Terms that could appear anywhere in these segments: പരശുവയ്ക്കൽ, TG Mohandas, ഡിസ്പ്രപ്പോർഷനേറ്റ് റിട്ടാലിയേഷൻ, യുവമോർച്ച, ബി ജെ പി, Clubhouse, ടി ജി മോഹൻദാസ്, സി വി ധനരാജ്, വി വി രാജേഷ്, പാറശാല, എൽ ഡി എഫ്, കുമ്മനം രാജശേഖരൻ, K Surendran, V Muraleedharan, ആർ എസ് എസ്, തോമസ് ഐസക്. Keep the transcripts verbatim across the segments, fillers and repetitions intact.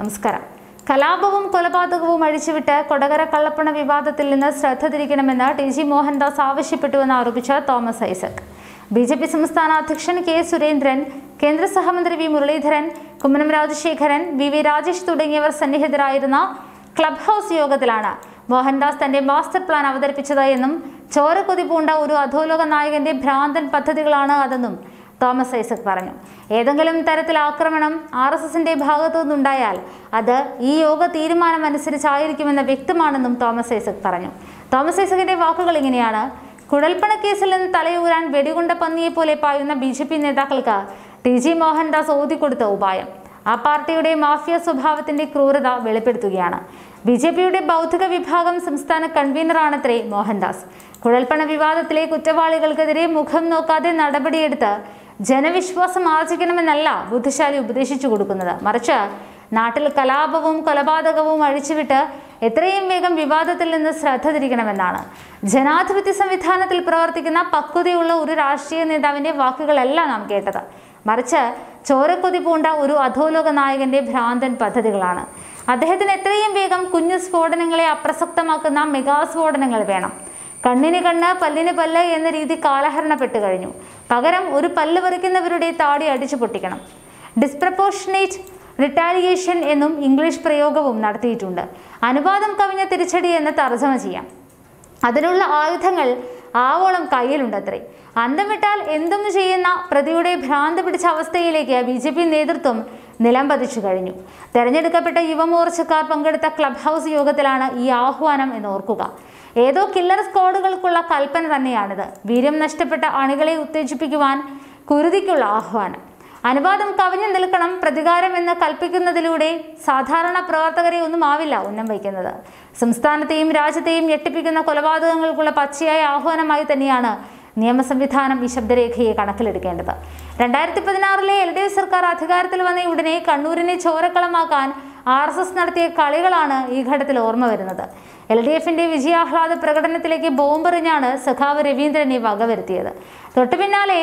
നമസ്കാരം. കലാപവും കൊലപാതകവും അഴിച്ചുവിട്ട് കൊടകര കള്ളപ്പണ വിവാദത്തിൽ നിന്ന് ശ്രദ്ധ തിരിക്കണമെന്ന് ടി ജി മോഹൻദാസ് ആവശ്യപ്പെട്ടുവെന്ന് ആരോപിച്ച തോമസ് ഐസക്. ബി ജെ പി സംസ്ഥാന അധ്യക്ഷൻ കെ സുരേന്ദ്രൻ, കേന്ദ്ര സഹമന്ത്രി V Muraleedharan, കുമ്മനം രാജശേഖരൻ, വി വി രാജേഷ് തുടങ്ങിയവർ സന്നിഹിതരായിരുന്ന ക്ലബ് ഹൗസ് യോഗത്തിലാണ് മോഹൻദാസ് തന്റെ മാസ്റ്റർ പ്ലാൻ അവതരിപ്പിച്ചതെന്നും ചോരക്കൊതി പൂണ്ട ഒരു അധോലോക നായകന്റെ ഭ്രാന്തൻ പദ്ധതികളാണ് അതെന്നും തോമസ് ഐസക് പറഞ്ഞു. ഏതെങ്കിലും തരത്തിൽ ആക്രമണം ആർ എസ് എസിന്റെ ഭാഗത്തു നിന്നുണ്ടായാൽ അത് ഈ യോഗ തീരുമാനം അനുസരിച്ചായിരിക്കുമെന്ന് വ്യക്തമാണെന്നും തോമസ് ഐസക് പറഞ്ഞു. തോമസ് ഐസകിന്റെ വാക്കുകൾ ഇങ്ങനെയാണ്: കുഴൽപ്പണ കേസിൽ നിന്ന് തലയൂരാൻ വെടികൊണ്ട പന്നിയെ പോലെ പായുന്ന ബി ജെ പി നേതാക്കൾക്ക് ടി ജി മോഹൻദാസ് ഓതിക്കൊടുത്ത ഉപായം ആ പാർട്ടിയുടെ മാഫിയ സ്വഭാവത്തിന്റെ ക്രൂരത വെളിപ്പെടുത്തുകയാണ്. ബി ജെ പിയുടെ ബൗദ്ധിക വിഭാഗം സംസ്ഥാന കൺവീനറാണത്രേ മോഹൻദാസ്. കുഴൽപ്പണ വിവാദത്തിലെ കുറ്റവാളികൾക്കെതിരെ മുഖം നോക്കാതെ നടപടിയെടുത്ത് ജനവിശ്വാസം ആർജിക്കണമെന്നല്ല ബുദ്ധിശാലി ഉപദേശിച്ചു കൊടുക്കുന്നത്, മറിച്ച് നാട്ടിൽ കലാപവും കൊലപാതകവും അഴിച്ചുവിട്ട് എത്രയും വേഗം വിവാദത്തിൽ നിന്ന് ശ്രദ്ധ തിരിക്കണമെന്നാണ്. ജനാധിപത്യ സംവിധാനത്തിൽ പ്രവർത്തിക്കുന്ന പക്വതയുള്ള ഒരു രാഷ്ട്രീയ നേതാവിന്റെ വാക്കുകളല്ല നാം കേട്ടത്, മറിച്ച് ചോരക്കൊതി പൂണ്ട ഒരു അധോലോക നായകന്റെ ഭ്രാന്തൻ പദ്ധതികളാണ്. അദ്ദേഹത്തിന് എത്രയും വേഗം കുഞ്ഞു സ്ഫോടനങ്ങളെ അപ്രസക്തമാക്കുന്ന മെഗാസ്ഫോടനങ്ങൾ വേണം. കണ്ണിന് കണ്ണ്, പല്ലിന് പല്ല് എന്ന രീതി കാലഹരണപ്പെട്ടു കഴിഞ്ഞു. പകരം ഒരു പല്ല് പറിക്കുന്നവരുടെ താടി അടിച്ചു പൊട്ടിക്കണം. ഡിസ്പ്രപ്പോർഷനേറ്റ് റിട്ടാലിയേഷൻ എന്നും ഇംഗ്ലീഷ് പ്രയോഗവും നടത്തിയിട്ടുണ്ട്. അനുവാദം കവിഞ്ഞ തിരിച്ചടി എന്ന് തർജ്ജമ ചെയ്യാം. അതിനുള്ള ആയുധങ്ങൾ ആവോളം കയ്യിലുണ്ടത്രേ. അന്തം വിട്ടാൽ എന്തും ചെയ്യുന്ന പ്രതിയുടെ ഭ്രാന്ത് പിടിച്ച അവസ്ഥയിലേക്ക് ബി ജെ പി നേതൃത്വം നിലം പതിച്ചു കഴിഞ്ഞു. തെരഞ്ഞെടുക്കപ്പെട്ട യുവമോർച്ചക്കാർ പങ്കെടുത്ത ക്ലബ് ഹൗസ് യോഗത്തിലാണ് ഈ ആഹ്വാനം എന്ന് ഓർക്കുക. ഏതോ കില്ലർ സ്ക്വാഡുകൾക്കുള്ള കൽപ്പന തന്നെയാണിത്. വീര്യം നഷ്ടപ്പെട്ട അണികളെ ഉത്തേജിപ്പിക്കുവാൻ കുരുതിക്കുള്ള ആഹ്വാനം. അനുവാദം കവിഞ്ഞു നിൽക്കണം, പ്രതികാരം എന്ന് കൽപ്പിക്കുന്നതിലൂടെ സാധാരണ പ്രവർത്തകരെ ഒന്നും ആവില്ല ഉന്നം വയ്ക്കുന്നത്. സംസ്ഥാനത്തെയും രാജ്യത്തെയും ഞെട്ടിപ്പിക്കുന്ന കൊലപാതകങ്ങൾക്കുള്ള പച്ചയായ ആഹ്വാനമായി തന്നെയാണ് നിയമസംവിധാനം ഈ ശബ്ദരേഖയെ കണക്കിലെടുക്കേണ്ടത്. രണ്ടായിരത്തി പതിനാറിലെ എൽ ഡി എഫ് സർക്കാർ അധികാരത്തിൽ വന്ന ഉടനെ കണ്ണൂരിനെ ചോരക്കളമാക്കാൻ ആർ എസ് എസ് നടത്തിയ കളികളാണ് ഈ ഘട്ടത്തിൽ ഓർമ്മ വരുന്നത്. എൽ ഡി എഫിന്റെ വിജയാഹ്ലാദ പ്രകടനത്തിലേക്ക് ബോംബെറിഞ്ഞാണ് സഖാവ് രവീന്ദ്രനെ വകവരുത്തിയത്. തൊട്ടു പിന്നാലെ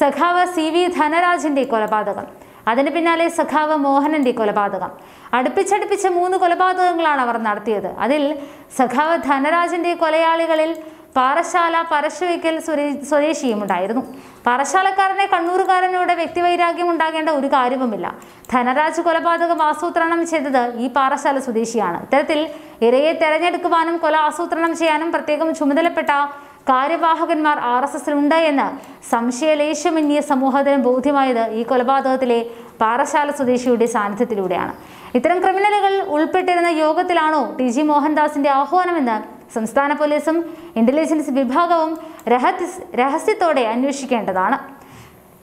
സഖാവ് സി വി ധനരാജിന്റെ കൊലപാതകം, അതിന് പിന്നാലെ സഖാവ് മോഹനന്റെ കൊലപാതകം. അടുപ്പിച്ചടുപ്പിച്ച് മൂന്ന് കൊലപാതകങ്ങളാണ് അവർ നടത്തിയത്. അതിൽ സഖാവ് ധനരാജിന്റെ കൊലയാളികളിൽ പാറശാല പരശുവയ്ക്കൽ സ്വദേശിയും ഉണ്ടായിരുന്നു. പാറശാലക്കാരനെ കണ്ണൂരുകാരനോട് വ്യക്തിവൈരാഗ്യം ഉണ്ടാകേണ്ട ഒരു കാര്യവുമില്ല. ധനരാജ് കൊലപാതകം ആസൂത്രണം ചെയ്തത് ഈ പാറശാല സ്വദേശിയാണ്. ഇത്തരത്തിൽ ഇരയെ തെരഞ്ഞെടുക്കുവാനും കൊല ആസൂത്രണം ചെയ്യാനും പ്രത്യേകം ചുമതലപ്പെട്ട കാര്യവാഹകന്മാർ ആർ എസ് എസിൽ ഉണ്ട് എന്ന് സംശയലേശമന്യ സമൂഹത്തിന് ബോധ്യമായത് ഈ കൊലപാതകത്തിലെ പാറശാല സ്വദേശിയുടെ സാന്നിധ്യത്തിലൂടെയാണ്. ഇത്തരം ക്രിമിനലുകൾ ഉൾപ്പെട്ടിരുന്ന യോഗത്തിലാണോ ടി ജി മോഹൻദാസിന്റെ ആഹ്വാനമെന്ന് സംസ്ഥാന പോലീസും ഇന്റലിജൻസ് വിഭാഗവും രഹസ്യത്തോടെ അന്വേഷിക്കേണ്ടതാണ്.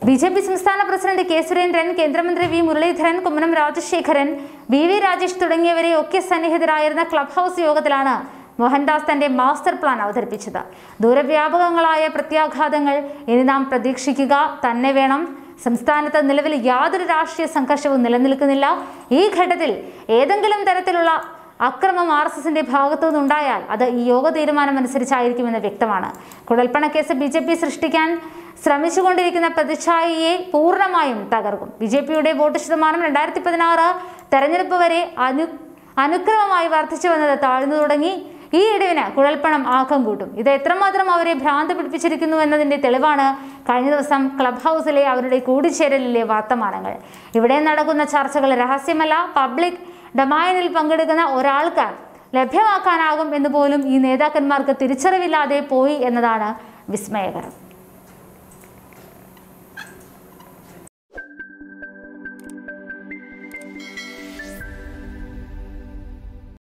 ബി ജെ പി സംസ്ഥാന പ്രസിഡന്റ് കെ സുരേന്ദ്രൻ, കേന്ദ്രമന്ത്രി V Muraleedharan, കുമ്മനം രാജശേഖരൻ, വി വി രാജേഷ് തുടങ്ങിയവരെ ഒക്കെ സന്നിഹിതരായിരുന്ന ക്ലബ് ഹൗസ് യോഗത്തിലാണ് മോഹൻദാസ് തന്റെ മാസ്റ്റർ പ്ലാൻ അവതരിപ്പിച്ചത്. ദൂരവ്യാപകങ്ങളായ പ്രത്യാഘാതങ്ങൾ ഇനി നാം പ്രതീക്ഷിക്കുക തന്നെ വേണം. സംസ്ഥാനത്ത് നിലവിൽ യാതൊരു രാഷ്ട്രീയ സംഘർഷവും നിലനിൽക്കുന്നില്ല. ഈ ഘട്ടത്തിൽ ഏതെങ്കിലും തരത്തിലുള്ള അക്രമം ആർ എസ് എസിന്റെ ഭാഗത്തു നിന്നുണ്ടായാൽ അത് ഈ യോഗ തീരുമാനം അനുസരിച്ചായിരിക്കുമെന്ന് വ്യക്തമാണ്. കുഴൽപ്പണ കേസ് ബി ജെ പി സൃഷ്ടിക്കാൻ ശ്രമിച്ചുകൊണ്ടിരിക്കുന്ന പ്രതിച്ഛായയെ പൂർണ്ണമായും തകർക്കും. ബി ജെ പിയുടെ വോട്ട് ശതമാനം രണ്ടായിരത്തി പതിനാറ് തെരഞ്ഞെടുപ്പ് വരെ അനു അനുക്രമമായി വർദ്ധിച്ചു വന്നത് താഴ്ന്നു തുടങ്ങി. ഈ ഇടവിന് കുഴൽപ്പണം ആക്കം കൂട്ടും. ഇത് എത്രമാത്രം അവരെ ഭ്രാന്ത് പിടിപ്പിച്ചിരിക്കുന്നു എന്നതിന്റെ തെളിവാണ് കഴിഞ്ഞ ദിവസം ക്ലബ് ഹൗസിലെ അവരുടെ കൂടിച്ചേരലിലെ വർത്തമാനങ്ങൾ. ഇവിടെ നടക്കുന്ന ചർച്ചകൾ രഹസ്യമല്ല. പബ്ലിക് ഡൊമൈനിൽ പങ്കെടുക്കുന്ന ഒരാൾക്ക് ലഭ്യമാക്കാനാകും എന്ന് പോലും ഈ നേതാക്കന്മാർക്ക് തിരിച്ചറിവില്ലാതെ പോയി എന്നതാണ് വിസ്മയകരം.